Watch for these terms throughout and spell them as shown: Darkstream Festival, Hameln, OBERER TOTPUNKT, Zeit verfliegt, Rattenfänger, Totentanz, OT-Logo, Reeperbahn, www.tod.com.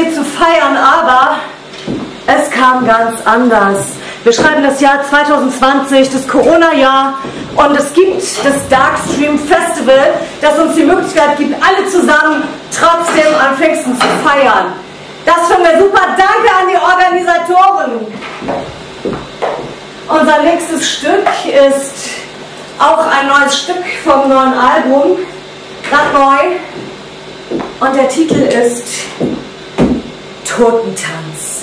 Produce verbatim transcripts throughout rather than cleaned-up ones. hier zu feiern, aber es kam ganz anders. Wir schreiben das Jahr zwanzig zwanzig, das Corona-Jahr, und es gibt das Darkstream Festival, das uns die Möglichkeit gibt, alle zusammen trotzdem am Pfingsten zu feiern. Das finden wir super. Danke an die Organisatoren. Unser nächstes Stück ist auch ein neues Stück vom neuen Album, gerade neu. Und der Titel ist Totentanz.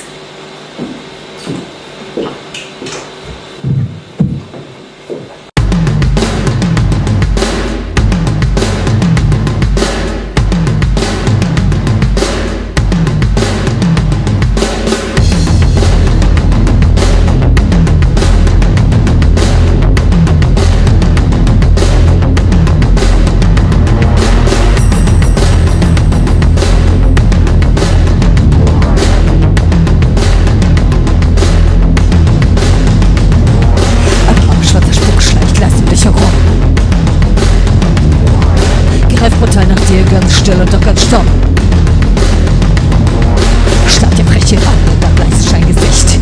Ganz still und doch ganz stumm. Schlag dir frech hier an und dann leistest dein Gesicht.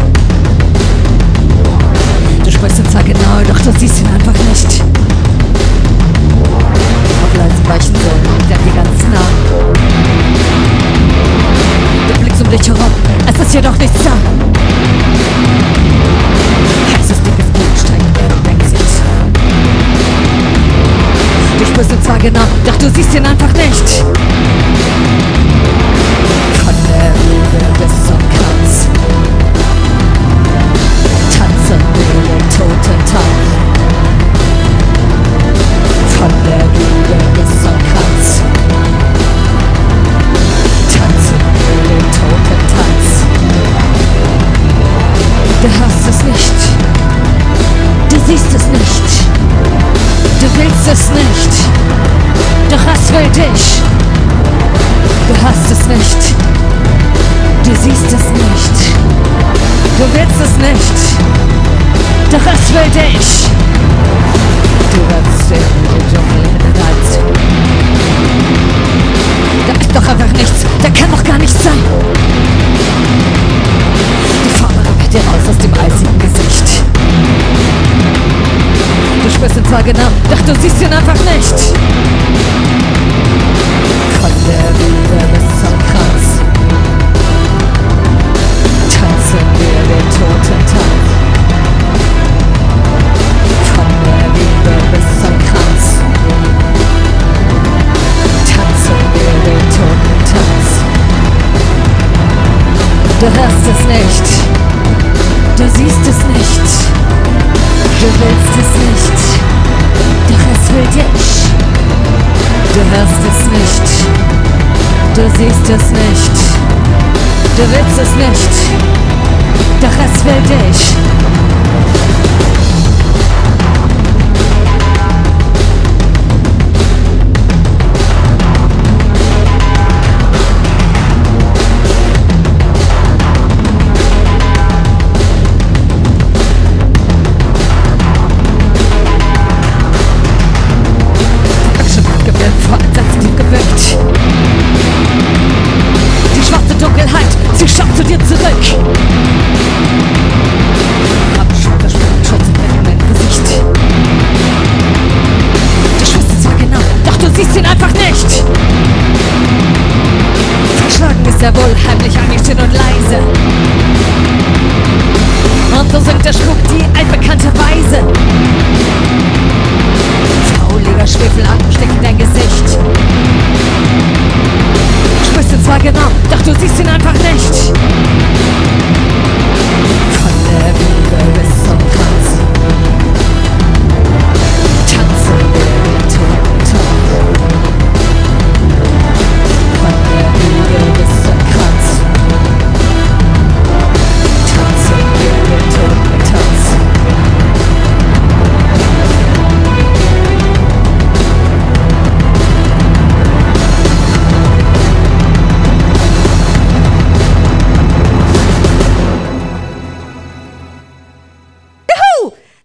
Du sprichst ihn zwar genau, doch du siehst ihn einfach nicht. Auf leisen weichen Sohlen liegt er dir ganz nah. Du blickst um dich herum, es ist jedoch nichts da. Heißes dickes Blut steigt in dein Gesicht. Du spürst ihn zwar genau, doch du siehst ihn einfach nicht. Von der Liebe bis zum Kranz. Tanzen wir den Totentanz. Von der Liebe bis zum Kranz. Tanzen wir den Totentanz. Du hörst es nicht. Du siehst es nicht. Du willst es nicht, doch es will dich. Du hast es nicht, du siehst es nicht. Du willst es nicht, doch es will dich. Du wirst in den Dschungel hineingeleitet. Da ist doch einfach nichts, da kann doch gar nichts sein. Die Farbe rückt dir raus aus dem eisigen Gesicht. Du spürst ihn zwar genau, doch du siehst ihn einfach nicht. Von der Wiese bis zum Kranz tanzen wir den Totentanz. Von der Wiese bis zum Kranz tanzen wir den Totentanz. Du hörst es nicht, du siehst es nicht. Du willst es nicht, doch es will dich. Du hörst es nicht, du siehst es nicht. Du willst es nicht, doch es will dich. Sehr wohl, heimlich, angeschrien und leise. Und so singt der Schmuck die altbekannte Weise. Fauliger Schwefel ansteckt in dein Gesicht. Du spürst ihn zwar genau, doch du siehst ihn einfach nicht. Von der Wiege bis zum Kranz tanzen wir den Totentanz. Von der Wiege bis zum Kranz.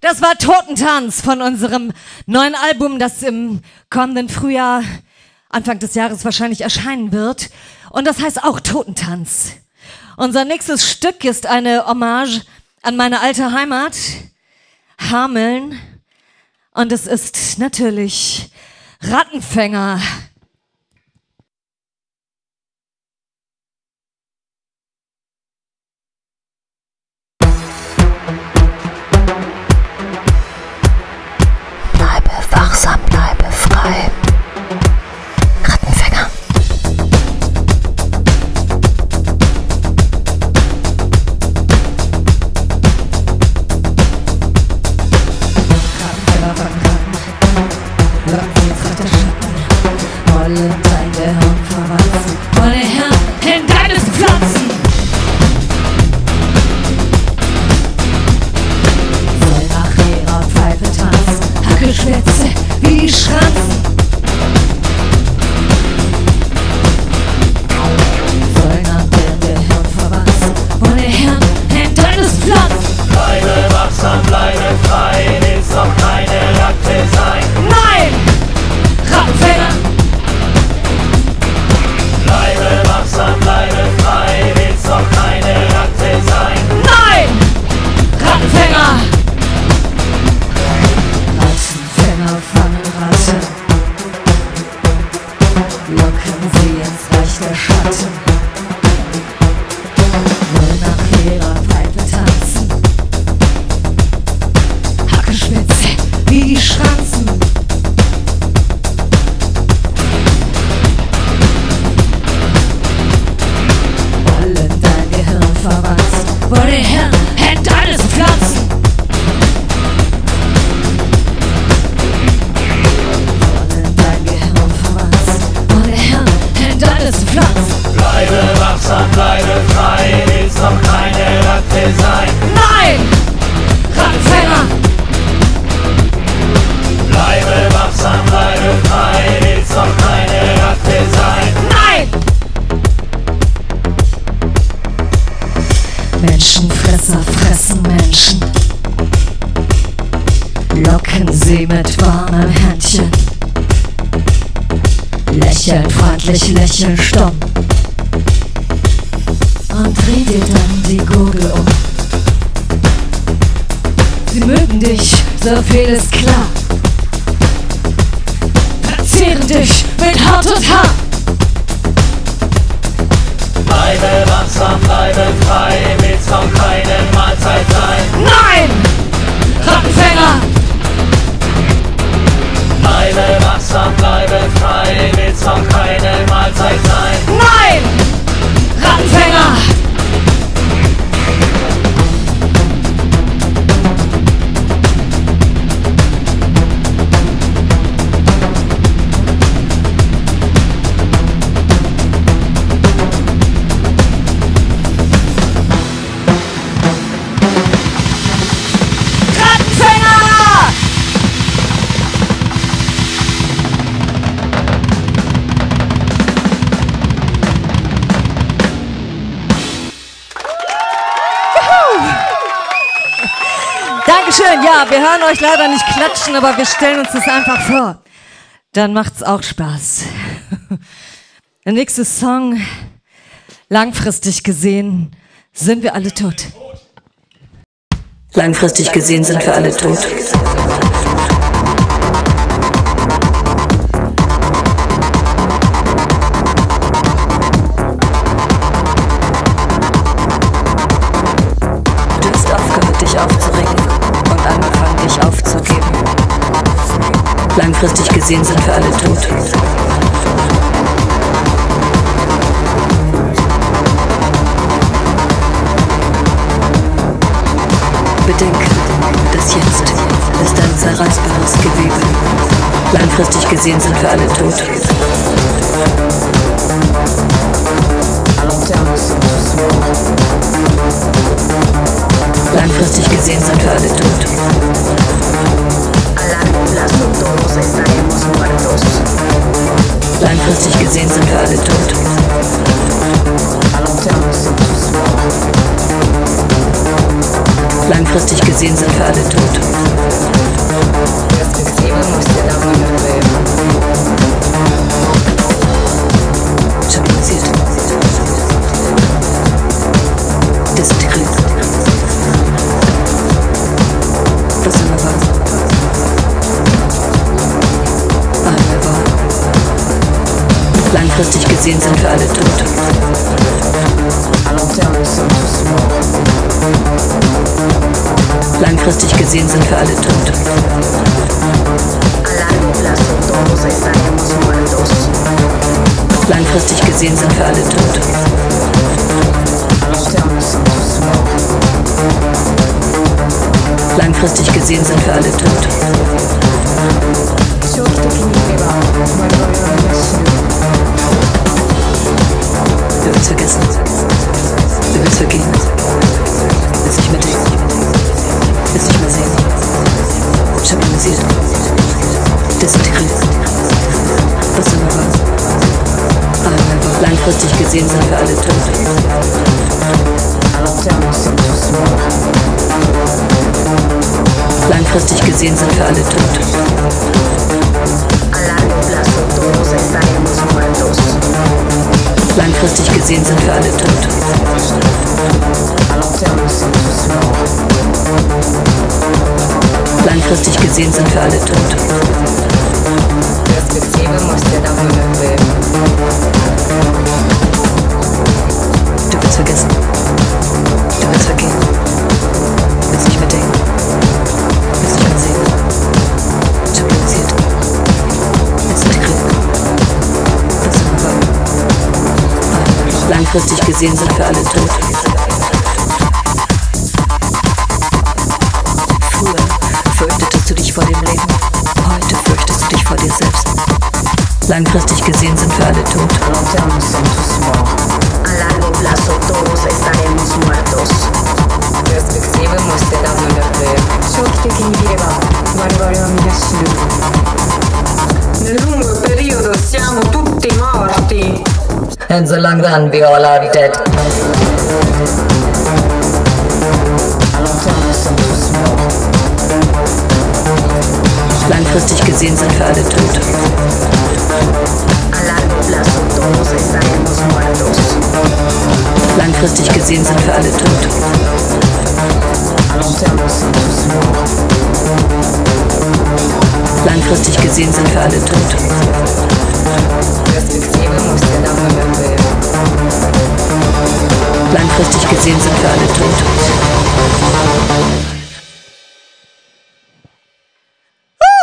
Das war Totentanz von unserem neuen Album, das im kommenden Frühjahr Anfang des Jahres wahrscheinlich erscheinen wird. Und das heißt auch Totentanz. Unser nächstes Stück ist eine Hommage an meine alte Heimat, Hameln. Und es ist natürlich Rattenfänger. Bleibe wachsam, bleibe frei. Menschenfresser fressen Menschen, locken sie mit warmen Händchen, lächeln freundlich, lächeln stumm und dreh dir dann die Gurgel um. Sie mögen dich, so viel ist klar, verzehren dich mit Haut und Haar. Bleibe wachsam, bleibe frei, willst kaum keine Mahlzeit sein. Nein! Rattenfänger! Bleibe wachsam, bleibe frei, willst kaum keine Mahlzeit sein. Nein! Rattenfänger! Dankeschön. Ja, wir hören euch leider nicht klatschen, aber wir stellen uns das einfach vor. Dann macht's auch Spaß. Der nächste Song, langfristig gesehen, sind wir alle tot. Langfristig gesehen sind wir alle tot. Langfristig gesehen sind wir alle tot. Bedenke, das Jetzt ist ein zerreißbares Gewebe. Langfristig gesehen sind wir alle tot. Langfristig gesehen sind wir alle tot. Langfristig gesehen sind wir alle tot. Langfristig gesehen sind wir alle tot. Perspektive muss dir davon überleben. gesehen sind wir alle tot. Langfristig gesehen sind wir alle tot. Langfristig gesehen sind wir alle tot. Langfristig gesehen sind wir alle tot. Wir werden es vergessen. Wir werden es vergehen. Willst du nicht mitdenken? Willst du nicht mehr sehen? Schablonisiert. Desintegriert. Was immer war. Langfristig gesehen sind wir alle tot. Langfristig gesehen sind wir alle tot. Langfristig gesehen sind wir alle tot. Langfristig gesehen sind wir alle tot. Du willst vergessen. Du willst vergehen. Willst nicht mehr denken. Willst nicht mehr sehen. Stabilisiert. Willst nicht kriegen. Willst nicht mehr. Langfristig gesehen sind wir alle tot. Früher fürchtetest du dich vor dem Leben. Heute fürchtest du dich vor dir selbst. Langfristig gesehen sind wir alle tot. A largo plazo todos estaremos muertos. Nel lungo periodo siamo tutti morti. And the long run we all are dead. Langfristig gesehen sind wir alle tot. A largo plazo todos estaremos muertos. Langfristig gesehen sind wir alle tot. Langfristig gesehen sind wir alle tot. Langfristig gesehen sind wir alle tot.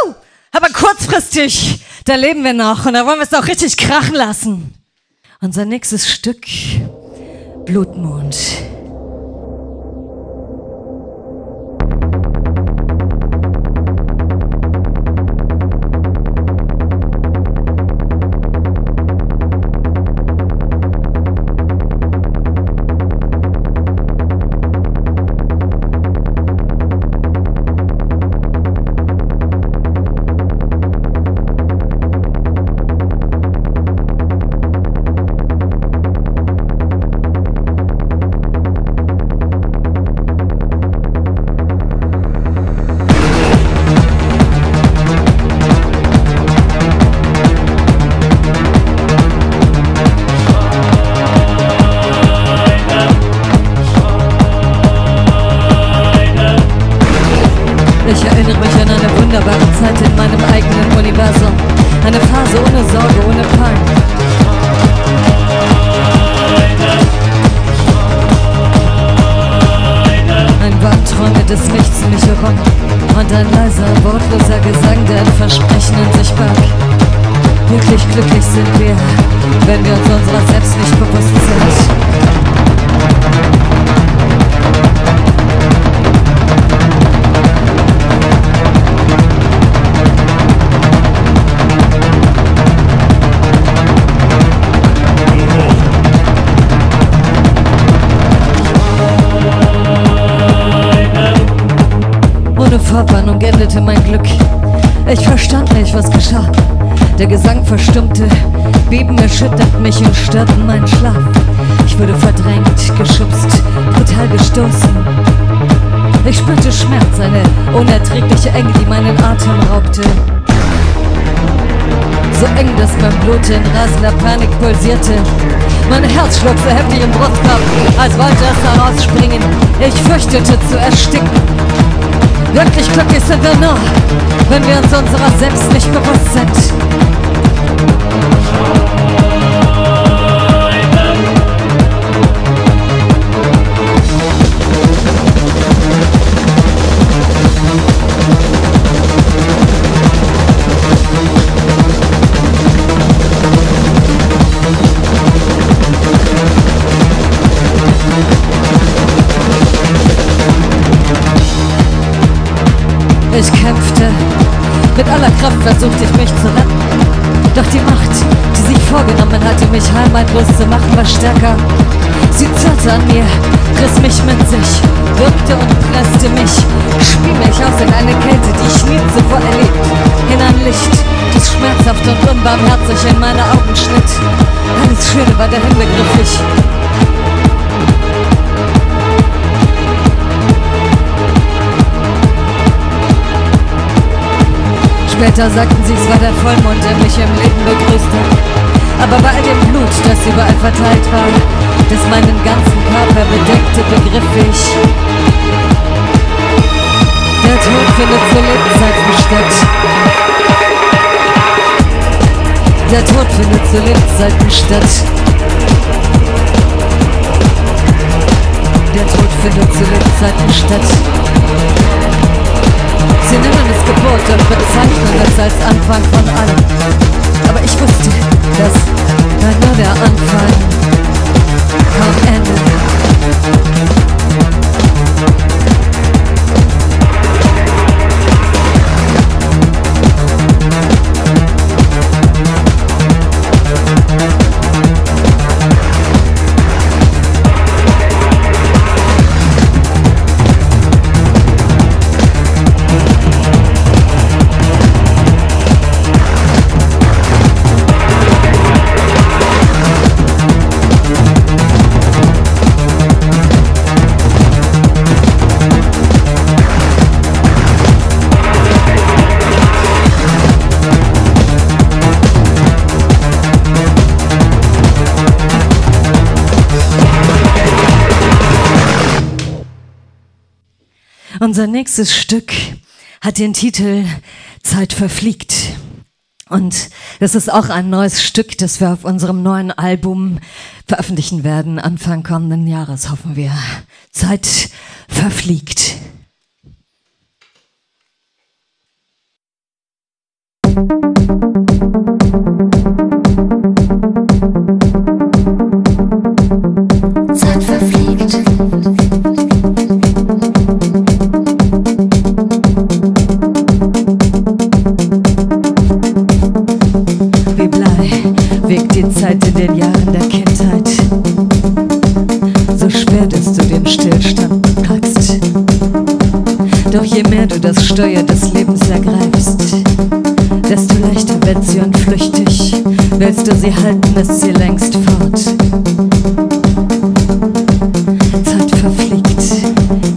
Uh, aber kurzfristig, da leben wir noch und da wollen wir es auch richtig krachen lassen. Unser nächstes Stück, Blutmond. Der Gesang verstummte, Beben erschüttert mich und störten meinen Schlaf. Ich wurde verdrängt, geschubst, brutal gestoßen. Ich spürte Schmerz, eine unerträgliche Enge, die meinen Atem raubte. So eng, dass mein Blut in rasender Panik pulsierte. Mein Herz schlug so heftig im Brustkorb, als wollte es herausspringen. Ich fürchtete zu ersticken. Wirklich glücklich sind wir nur, wenn wir uns unserer selbst nicht bewusst sind. Ich kämpfte, mit aller Kraft versuchte ich mich zu retten. Doch die Macht, die sich vorgenommen hatte, mich heimatlos zu machen, war stärker. Sie zerrte an mir, riss mich mit sich, wirkte und presste mich, spie mich aus in eine Kälte, die ich nie zuvor erlebt, in ein Licht, das schmerzhaft und unbarmherzig in meine Augen schnitt. Alles Schöne war dahin begrifflich. Später sagten sie, es war der Vollmond, der mich im Leben begrüßte. Aber bei all dem Blut, das überall verteilt war, das meinen ganzen Körper bedeckte, begriff ich: Der Tod findet zu Lebzeiten statt. Der Tod findet zu Lebzeiten statt. Der Tod findet zu Lebzeiten statt. Sie nennen es Geburt und bezeichnen es als Anfang von allem. Aber ich wusste, das war nur der Anfang vom Ende. Unser nächstes Stück hat den Titel Zeit verfliegt. Und das ist auch ein neues Stück, das wir auf unserem neuen Album veröffentlichen werden, Anfang kommenden Jahres, hoffen wir. Zeit verfliegt. Zeit verfliegt. Zeit in den Jahren der Kindheit, so schwer, dass du dem Stillstand packst. Doch je mehr du das Steuer des Lebens ergreifst, desto leichter wird sie und flüchtig. Willst du sie halten, ist sie längst fort. Zeit verfliegt,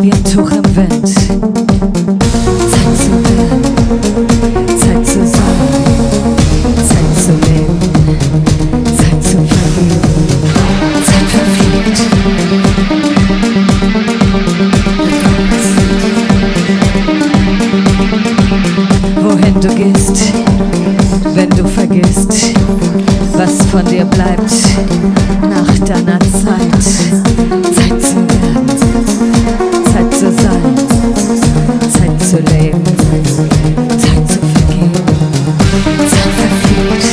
wie ein Tuch im Wind. Zeit zu werden, Zeit zu sein, Zeit zu leben. Wohin du gehst, wenn du vergisst, was von dir bleibt nach deiner Zeit. Zeit zu werden, Zeit zu sein, Zeit zu leben, Zeit zu vergehen, Zeit verfliegt.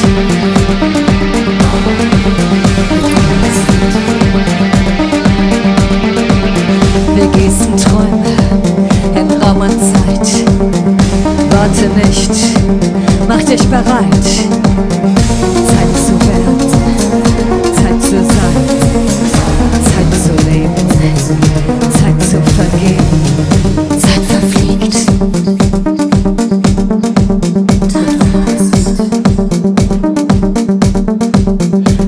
Wir gießen Träume in Raum und Zeit. Warte nicht, mach dich bereit. Zeit zu werden, Zeit zu sein, Zeit zu leben, Zeit zu vergehen. Zeit verfliegt.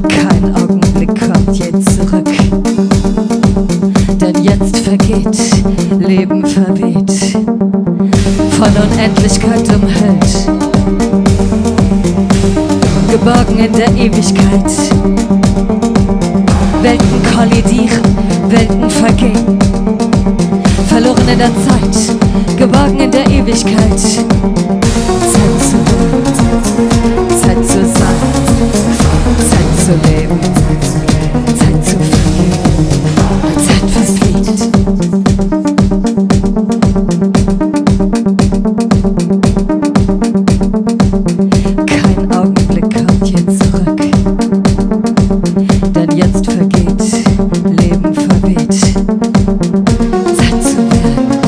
Kein Augenblick kommt je zurück. Denn jetzt vergeht, Leben verweht, von Unendlichkeit umhüllt, geborgen in der Ewigkeit. Welten kollidieren, Welten vergehen, verloren in der Zeit, geborgen in der Ewigkeit. Zeit zu leben, Zeit zu sein, Zeit zu leben, Zeit zu vergehen. Zeit verfliegt. Kein Augenblick kommt je zurück, denn jetzt vergeht, Leben verweht. Zeit zu werden,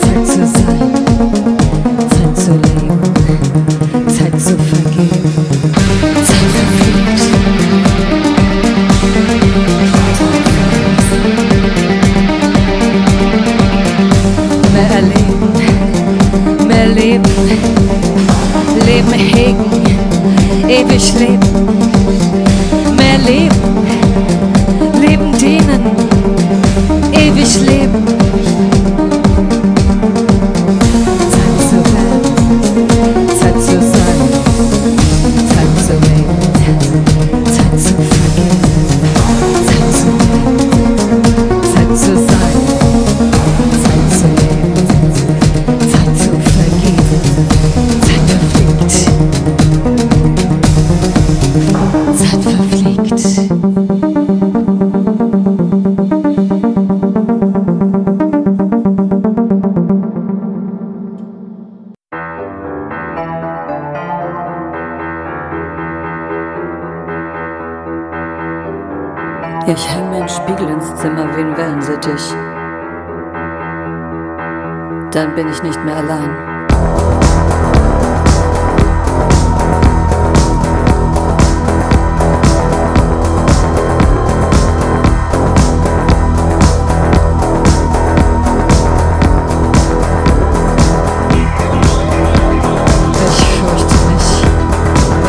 Zeit zu sein, Leben, Leben hegen, ewig leben, mehr leben, Leben dienen, ewig leben. Zeit zu werden, Zeit zu sein, Zeit zu leben, Zeit zu vergeben, Zeit zu werden, Zeit zu sein. Ich häng mir einen Spiegel ins Zimmer wie ein Wellensittich. Dann bin ich nicht mehr allein.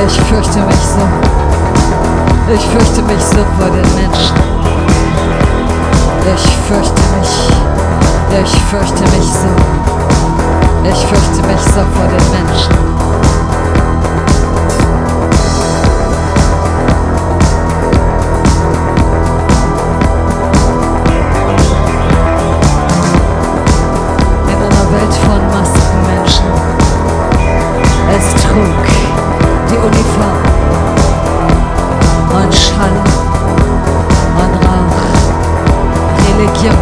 Ich fürchte mich so, ich fürchte mich so vor den Menschen. Ich fürchte mich, ich fürchte mich so, ich fürchte mich so vor den Menschen. In einer Welt von Maskenmenschen, es trug die Uniform und Schall und Rauch, Religion.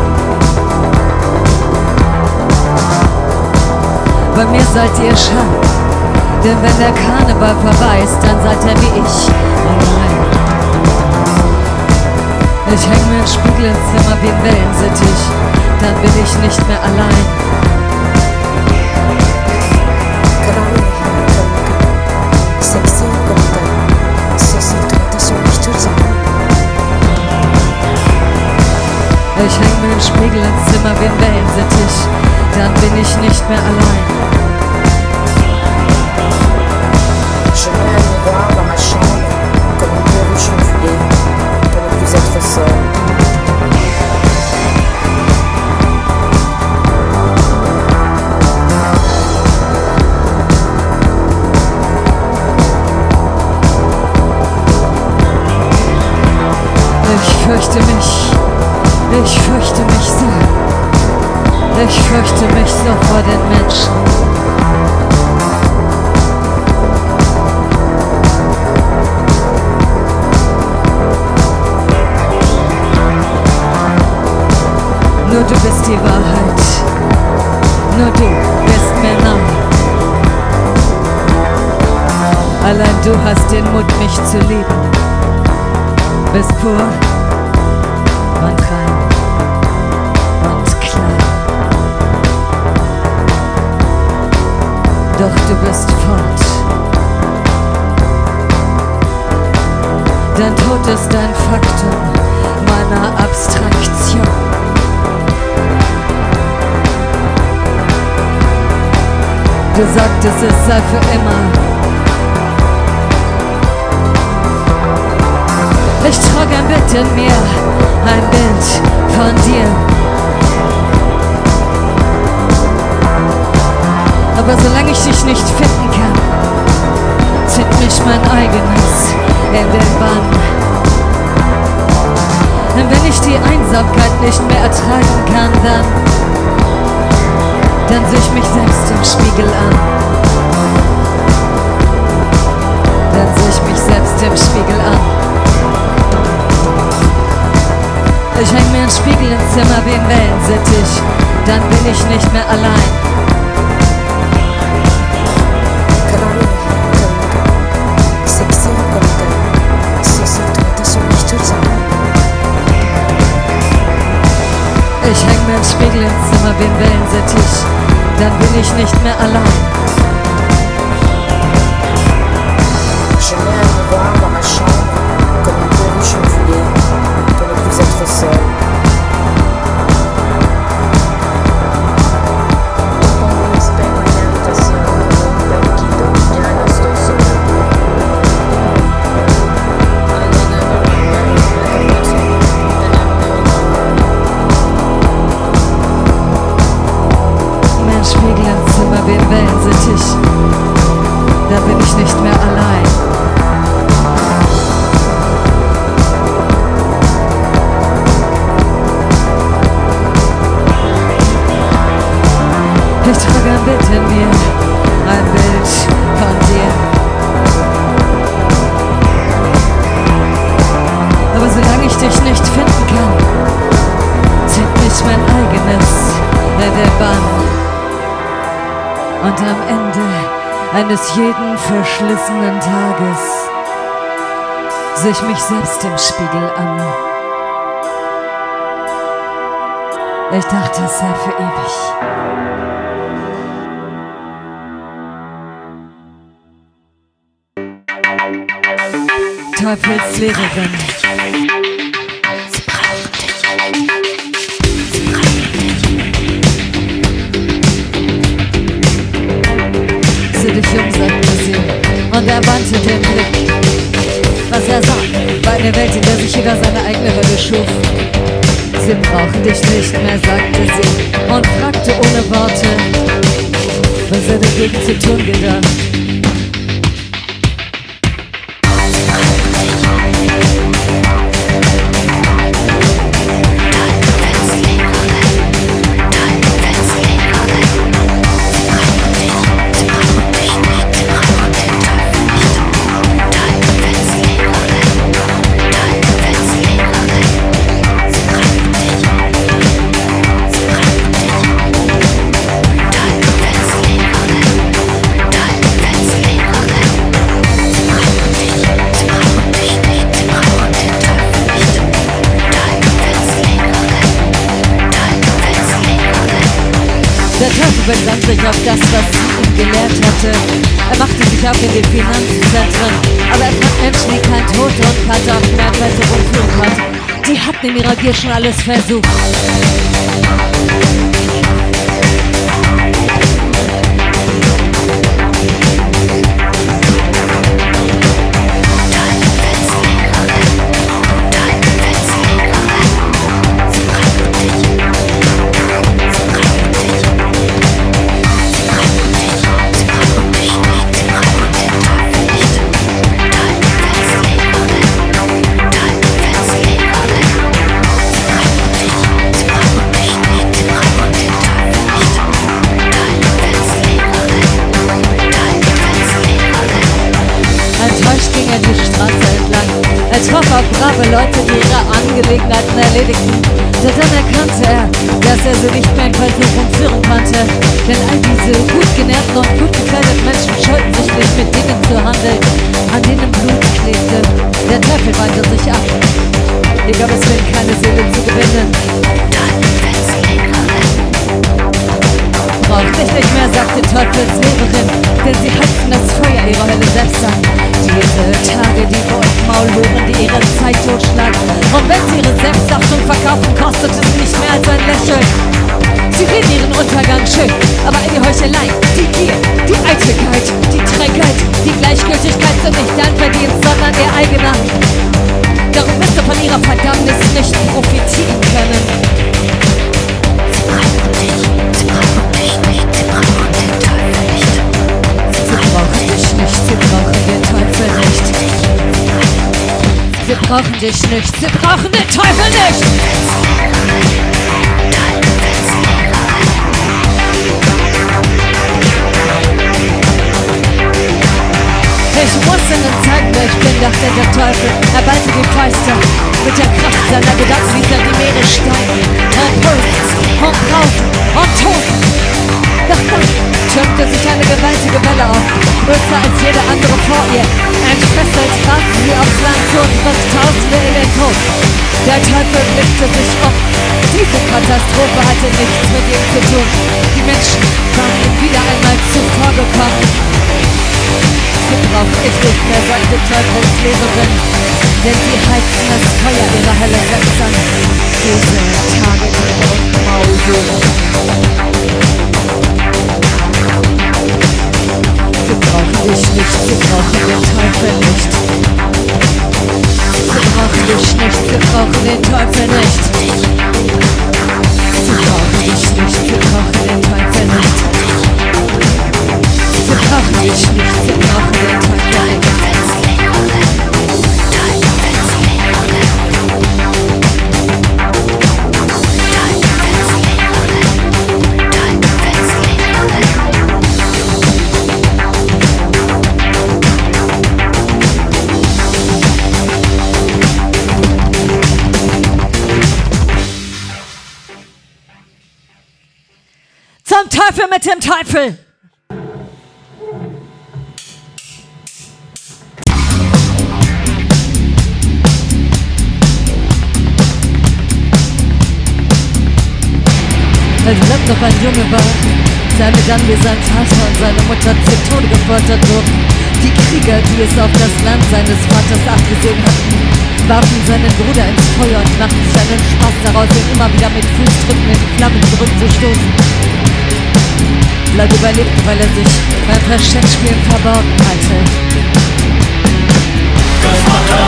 Bei mir seid ihr Schall, denn wenn der Karneval vorbei ist, dann seid ihr wie ich. Allein. Ich häng mir einen Spiegel ins Zimmer wie ein Wellensittich, dann bin ich nicht mehr allein. Ich häng mir den Spiegel ins Zimmer wie ein Wellensittich, dann bin ich nicht mehr allein. Ich fürchte mich. Ich fürchte mich so, ich fürchte mich so vor den Menschen. Nur du bist die Wahrheit, nur du bist mir nah. Allein du hast den Mut, mich zu lieben. Bist pur und rein. Doch du bist fort, dein Tod ist ein Faktum meiner Abstraktion. Du sagtest, es sei für immer. Ich trage ein Bild in mir, ein Bild von dir. Aber solange ich dich nicht finden kann, zieht mich mein eigenes in den Bann. Denn wenn ich die Einsamkeit nicht mehr ertragen kann, dann, dann sehe ich mich selbst im Spiegel an. Dann sehe ich mich selbst im Spiegel an. Ich häng mir einen Spiegel ins Zimmer wie ein Wellensittich, dann bin ich nicht mehr allein. Ich häng mir einen Spiegel ins Zimmer wie ein Wellensittich, dann bin ich nicht mehr allein. mich nicht mehr allein. Ich trage ein Bild in mir, ein Bild von dir. Aber solange ich dich nicht finden kann, zieht mich mein eigenes in den Bann. Und am Ende eines jeden verschlissenen Tages sehe ich mich selbst im Spiegel an. Ich dachte, es sei für ewig. Teufelslehrerin. Sie braucht dich. Sie braucht dich. Sieh dich um, sagte sie, und er wandte den Blick. Was er sah, war eine Welt, in der sich jeder seine eigene Hölle schuf. Sie braucht dich nicht mehr, sagte sie, und fragte ohne Worte, was er dagegen zu tun gedacht. Besann sich auf das, was sie ihm gelehrt hatte. Er machte sich auf in den Finanzzentren, aber er fand Menschen, die kein Tod und Vater auf Merkweise rumflug hat. Die hatten in ihrer Gier schon alles versucht. Brave Leute, die ihre Angelegenheiten erledigten. Doch dann erkannte er, dass er sie nicht mehr in Versuchung führen konnte. Denn all diese gut genährten und gut gekleideten Menschen scheuten sich nicht mit Dingen zu handeln, an denen Blut klebte. Der Teufel wandte sich ab. Hier gab es für ihn keine Seele zu gewinnen. Braucht dich nicht mehr, sagte Teufelslehrerin, denn sie heizten das Feuer ihrer Hölle selbst an. Diese Tage, die vor uns Maulhuren, die ihre Zeit totschlagen. Und wenn sie ihre Selbstachtung verkaufen, kostet es nicht mehr als ein Lächeln. Sie reden ihren Untergang schön, aber eine Heuchelei, die Gier, die Eitelkeit, die Trägheit, die Gleichgültigkeit sind nicht dein Verdienst, sondern ihr eigener. Darum wirst du von ihrer Verdammnis nicht profitieren können. Sie brauchen dich, sie brauchen dich nicht, sie brauchen den Teufel nicht. Sie brauchen dich nicht, sie brauchen den Teufel nicht. Wir brauchen dich nicht, wir brauchen den Teufel nicht! Ich muss ihnen zeigen, wer ich bin, dachte der Teufel. Er ballte die Fäuste mit der Kraft seiner Gedanken, ließ er die Meere steigen. Und Puls, und Raufen, und Tod. Doch dann türmte sich eine gewaltige Welle auf, größer als jede andere vor ihr. Entfesselt rasten sie aufs Land und riss Tausende in den Tod. Der Teufel blickte sich um. Diese Katastrophe hatte nichts mit ihm zu tun. Die Menschen waren ihm wieder einmal zuvorgekommen. Sie braucht ich nicht mehr, sagte Teufelslehrerin, denn sie heizen das Feuer ihrer Hölle selbst an. Diese Tage ihrer Unmaulhöhle. Sie braucht dich nicht, sie braucht den Teufel nicht. Sie braucht dich nicht, sie braucht den Teufel nicht. Sie braucht dich nicht, sie braucht den Teufel nicht. Sie brauchen dich nicht, sie brauchen dich nicht. mit dem Teufel! Als noch ein Junge war, seine dann wie sein Vater und seine Mutter zu Tode gefoltert wurden. Die Krieger, die es auf das Land seines Vaters abgesehen hatten, warfen seinen Bruder ins Feuer und machten seinen Spaß daraus, ihn immer wieder mit Fußtritten in die Flammen zurückzustoßen. Bleib überlebt, weil er sich beim Versteckspielen verborgen hatte. Gastvater!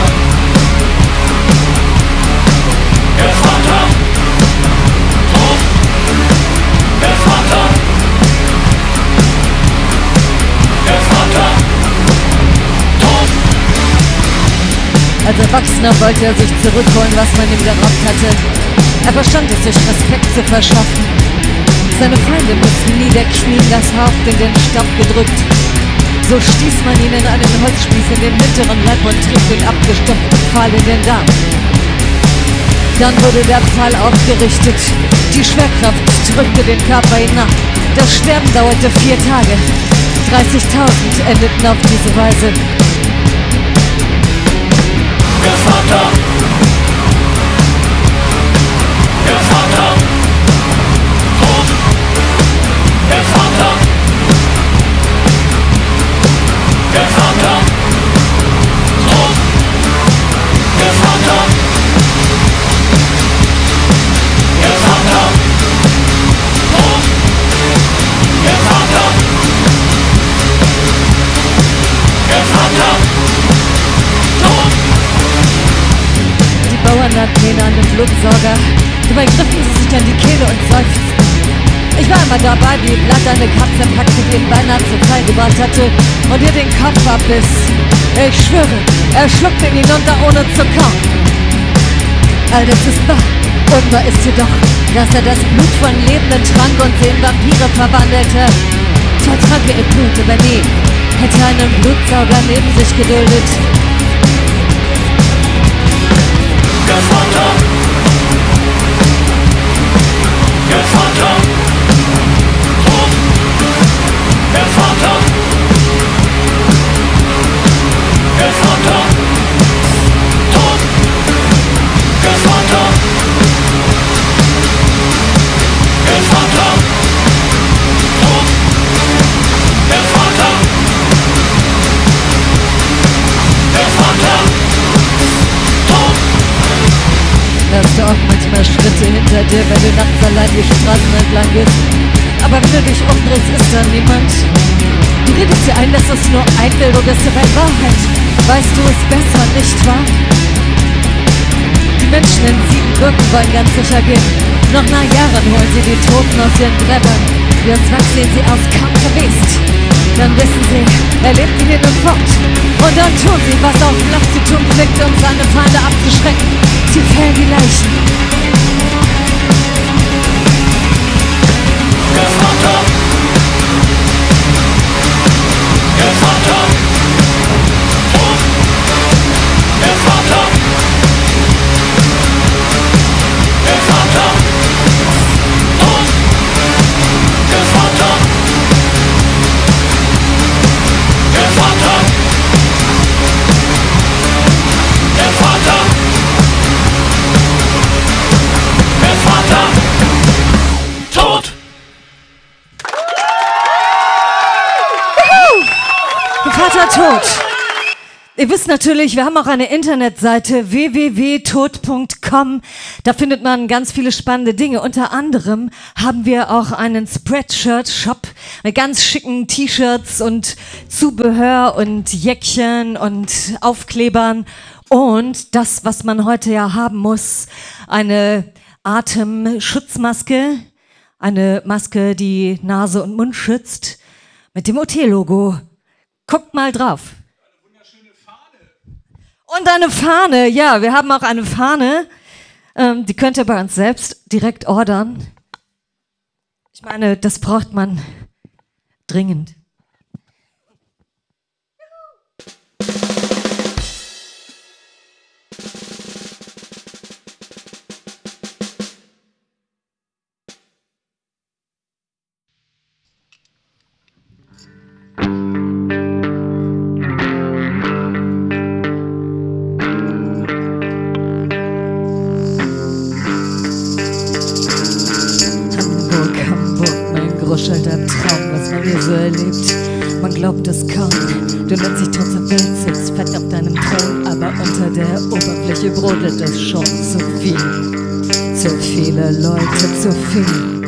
Gastvater! Hoch! Gastvater! Gastvater! Als Erwachsener wollte er sich zurückholen, was man ihm geraubt hatte. Er verstand es, sich Respekt zu verschaffen. Seine Feinde mussten niederknien, das Haupt in den Staub gedrückt. So stieß man ihn in einen Holzspieß in den hinteren Leib und trieb den abgestopften Pfahl in den Darm. Dann wurde der Pfahl aufgerichtet. Die Schwerkraft drückte den Körper hinab. Das Sterben dauerte vier Tage. dreißigtausend endeten auf diese Weise. Gastvater! Gastvater! Hoch! Gastvater! Gastvater! Hoch! Gastvater! Gastvater! Hoch! Gastvater! Gastvater! Bauern hatten ihn an den Blutsorger. Dabei griffen sie sich an die Kehle und seufzten. Ich war immer dabei, wie Blatt eine Katze packte, die ihn beinahe zu Fall gebracht hatte und ihr den Kopf abbiss. Ich schwöre, er schluckte ihn hinunter, ohne zu kauen. All das ist wahr. Unwahr ist jedoch, dass er das Blut von Lebenden trank und sie in Vampire verwandelte. Toll trank er ihr Blut, aber nie hätte einen Blutsauger neben sich geduldet. Gastvater! Gastvater! Hoch! Gastvater! Gastvater! Hoch! Gastvater! Gastvater! Hoch! Gastvater! Gastvater! Hörst du auch manchmal Schritte hinter dir, wenn du nachts allein die Straßen entlang gehst. Aber wenn du dich umdrehst, ist da niemand. Du redest dir ein, dass es nur Einbildung ist, aber in Wahrheit weißt du es besser, nicht wahr? Die Menschen in Siebenbürgen wollen ganz sicher gehen. Noch nach Jahren holen sie die Toten aus ihren Gräbern. Wie uns wachsen sehen sie aus, kaum gewesen. Dann wissen sie, er lebt ihnen und fort. Und dann tun sie, was auf Nacht zu tun blickt, um seine Feinde abzuschrecken. Sie zählen die Leichen. Gastvater! Gastvater! Hoch! Gastvater! Gastvater! Hoch! Gastvater! Gastvater! Gastvater! Vater, tot! Der Vater tot. Ihr wisst natürlich, wir haben auch eine Internetseite w w w punkt tod punkt com. Da findet man ganz viele spannende Dinge. Unter anderem haben wir auch einen Spreadshirt-Shop mit ganz schicken T-Shirts und Zubehör und Jäckchen und Aufklebern. Und das, was man heute ja haben muss, eine Atemschutzmaske, eine Maske, die Nase und Mund schützt, mit dem O T-Logo. Guckt mal drauf. Eine wunderschöne Fahne. Und eine Fahne, ja, wir haben auch eine Fahne. Ähm, die könnt ihr bei uns selbst direkt ordern. Ich meine, das braucht man dringend. Tage so erlebt. Man glaubt es kaum, du nennst dich trotzdem Weltsitz, fett auf deinem Thron, aber unter der Oberfläche brodelt es schon zu viel. Zu viele Leute, zu viel.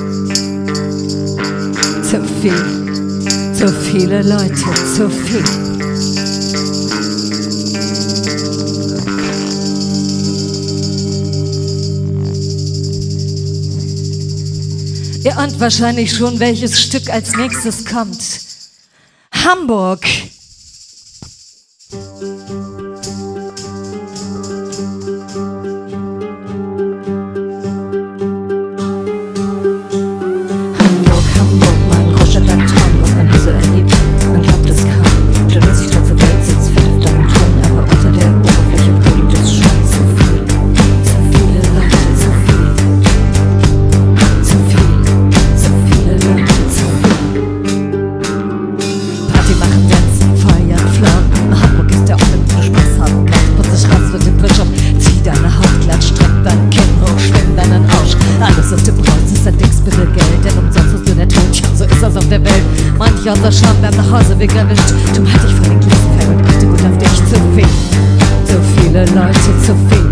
Zu viel. Zu viele Leute, zu viel. Ihr ahnt wahrscheinlich schon, welches Stück als nächstes kommt. Hamburg! Unser Scham bleibt nach Hause weg erwischt. Du halt dich vor den Klassenfeind und achte gut auf dich. Zu viel, zu viele Leute, zu viel.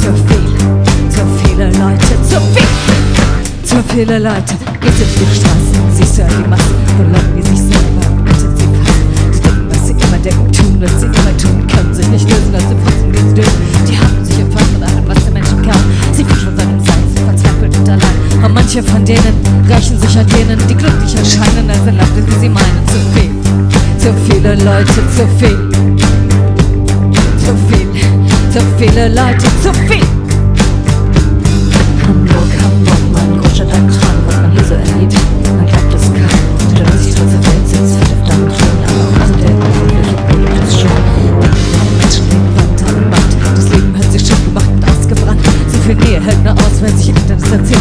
Zu viel, zu viele Leute, zu viel. Zu viele Leute, gehst in die Straßen, siehst du all die Massen von Leuten, die sich selber und sie passen. Sie denken, was sie immer denken, tun, was sie immer tun, können sich nicht lösen, aus dem Posten geht's dünn. Die haben sich empfangen von allem, was der Menschen kann. Sie von seinem Sein, sind verzweifelt und allein. Und manche von denen rächen sich an denen, die glücklich erscheinen, als erlaubt es, wie sie meinen. Zu viel, zu viele Leute, zu viel. Zu viel, zu viele Leute, zu viel. Hamburg, Hamburg, mein großer Dank dran, was man hier so erlebt. Man glaubt es kaum, und dann sich trotzdem Welt sitzt, verdammt schön, aber auch der öffentliche Boden ist schon. Menschen leben Wand an Wand, das Leben hat sich schon gemacht und ausgebrannt. So viel Nähe hält nur aus, wenn sich jeder distanziert.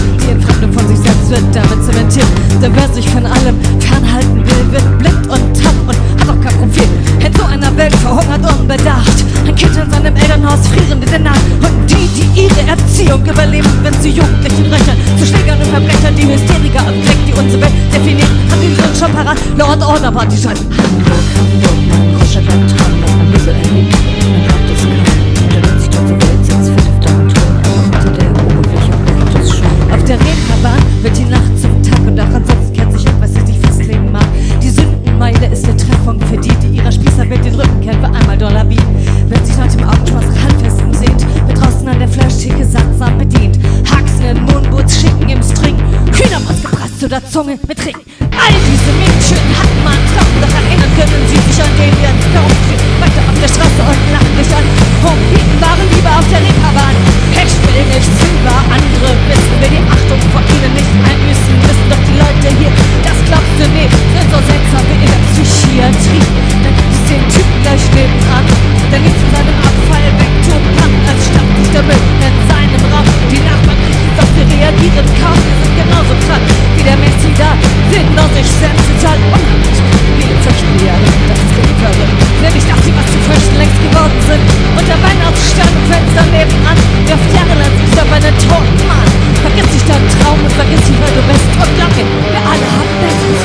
Von sich selbst wird damit zementiert. Denn wer sich von allem fernhalten will, wird blind und taub und hat auch kein Profil. In so einer Welt verhungert unbedacht. Ein Kind in seinem Elternhaus frieren in der Nacht. Und die, die ihre Erziehung überleben, wenn sie Jugendlichen rechnen, zu Schlägern und Verbrechern, die Hysteriker am Fleck, die unsere Welt definiert, haben die Hirn schon parat. Law and Order Party scheint. Hamburg, Hamburg, mein Großstadt, ein Traum, was man hier so erlebt. Man glaubt es kaum, der wird sich dort zur Welt sitzt, verdächtig und tot, aber unter der Oberfläche bleibt es schon. Auf der Reeperbahn wird die Nacht zum Tag und auch ansonsten kennt sich etwas, das sich festlegen mag. Die Sündenmeile ist der Treffpunkt für die, die ihrer Spießerwelt den Rücken kehren, für einmal Dollar bieten. Wenn sich nach dem Augenschmaß Handfesten sehnt, wird draußen an der Fleischtheke sattsam bedient. Haxen in Moonboots, Schinken im String, Hühnerbrust gepresst oder Zunge mit Ring. All diese Mädchen hat man Traum, doch erinnern können sie sich an den, der ins Kauf steht. Weiter auf der Straße und lachen dich an. Hochbieten waren lieber auf der Reeperbahn. Ich will nichts über andere wissen, will die Achtung vor ihnen nicht einbüßen müssen. Doch die Leute hier, das glaubst du nicht, sind so seltsam wie in der Psychiatrie. Dann gibt es den Typen gleich nebenan, der nichts in seinem Abfall wegtun kann. Als stammt sich der Müll in seinem Raum. Die Nachbarn kriegen, dass wir reagieren kaum. Wir sind genauso krank wie der Messi da, sind noch sich selbst total unheimlich. Wie in solchen Jahren, das ist eben verrückt. Nämlich, dass sie was zu fürchten längst geworden sind. Und der Weihnachtssternfenster nebenan wirft jahrelang sich auf einen toten Mann. Vergiss dich deinen Traum und vergiss dich, wer du bist. Und glaub mir, wir alle haben Bestes.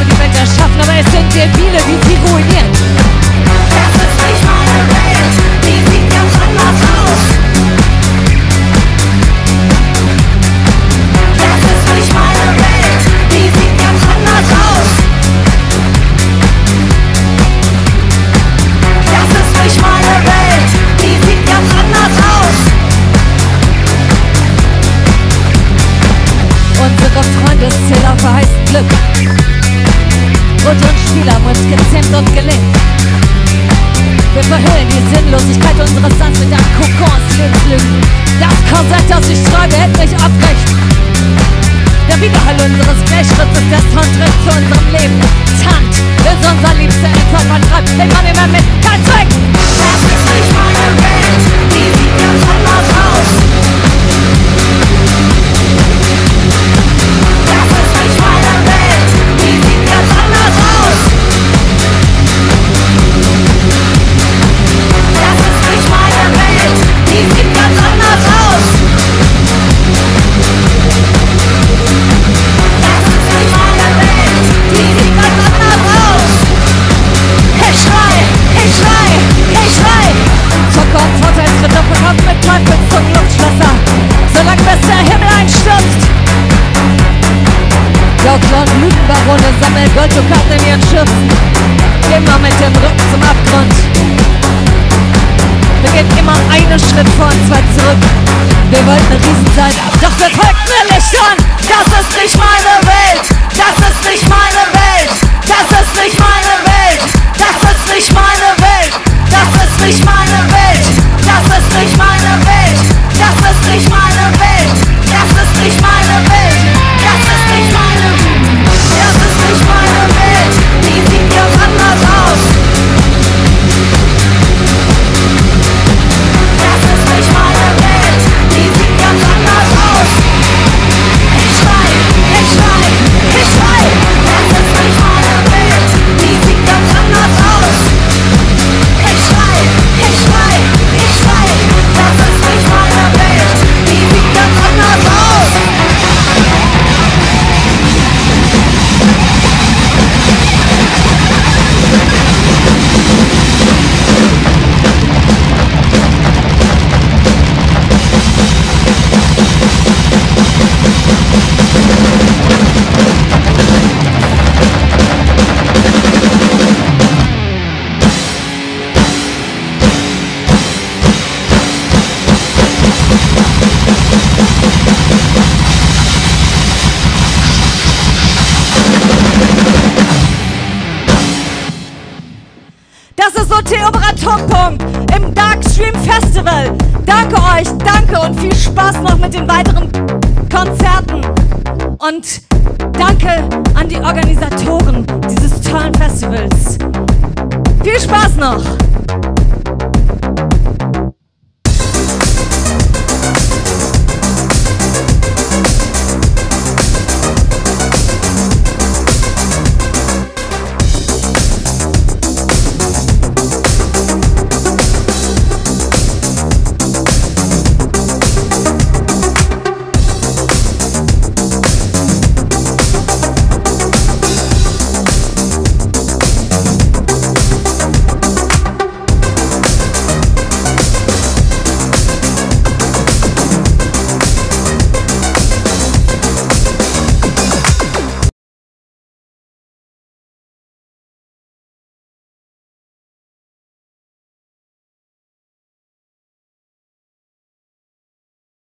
habe die Welt erschaffen, aber es sind sehr viele, die sie ruinieren. Das ist nicht meine Welt, die sieht ganz anders aus. Das ist nicht meine Welt, die sieht ganz anders aus. Das ist nicht meine Welt, die sieht ganz anders aus. Unsere Freundeszähler verheißen Glück. Und uns Spieler wird gezähmt und gelenkt. Wir verhüllen die Sinnlosigkeit unseres Sands mit einem Kokons Lebenslügen. Das Korsett, das ich schreibe, hält mich aufrecht. Der Widerhall unseres Gleichschritts ist der Soundtritt zu unserem Leben. Tant ist unser liebster Eltern, man treibt den Mann immer mit. Kein Zweck! Das ist nicht meine Welt, die sieht ganz anders aus. Das ist nicht meine Welt, die sieht ganz anders aus. Die sieht ganz anders aus. Das ist nicht meine Welt. Die sieht ganz anders aus. Ich schrei, ich schrei, ich schrei. Zucker und Vorteils wird doppelt mit Teufels und Luftschlösser. Solange bis der Himmel einstürzt. Jauchler und Lügenbarone sammeln Gold und Karten in ihren Schiffen. Immer mit dem Rücken zum Abgrund. Wir gehen immer einen Schritt vor und zwei zurück. Wir wollten eine Riesenzeit, doch wir folgten den Lichtern. Das ist nicht meine Welt, das ist nicht meine Welt, das ist nicht meine Welt, das ist nicht meine Welt, das ist nicht meine Welt, das ist nicht meine Welt, das ist nicht meine Welt, das ist nicht meine Welt, das ist nicht meine Welt, das ist nicht meine Welt, die sieht ganz anders aus. O T Punkt im Darkstream Festival. Danke euch, danke und viel Spaß noch mit den weiteren Konzerten. Und danke an die Organisatoren,